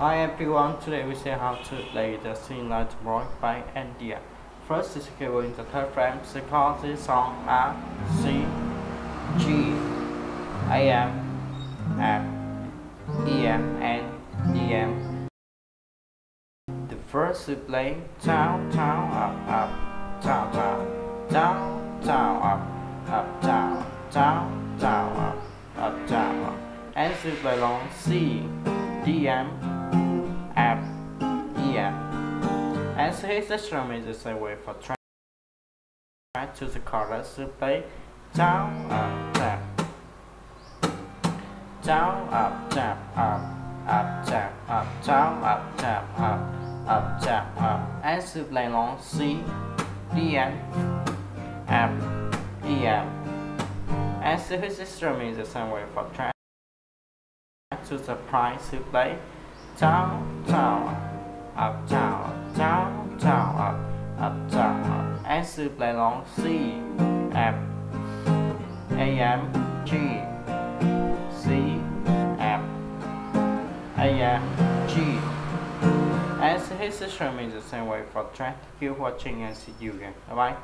Hi everyone, today we see how to play the Sing Like Boy by N.D.M. First is given in the third frame, the chords song are C, G, A-M, F, E-M, and D-M. The first is playing down, down, up, up, down, down, down, down, up, up, down, down, down, up, up, down, up. And she play along C, D-M, F, E, M. And so his instrument is the same way for trying to the chorus to play down, up, down, down, up, down, up, up, down, up, down, up, down, up, up, down, up. And so play along C, D, M, F, E, M. And so his instrument is the same way for trying to surprise to play down, down, up, down, down, down, up, up, down, up. And she play along C, F, A, M, G, C, F, A, M, G. And his instrument is the same way for track. Thank you for watching and see you again. Bye bye.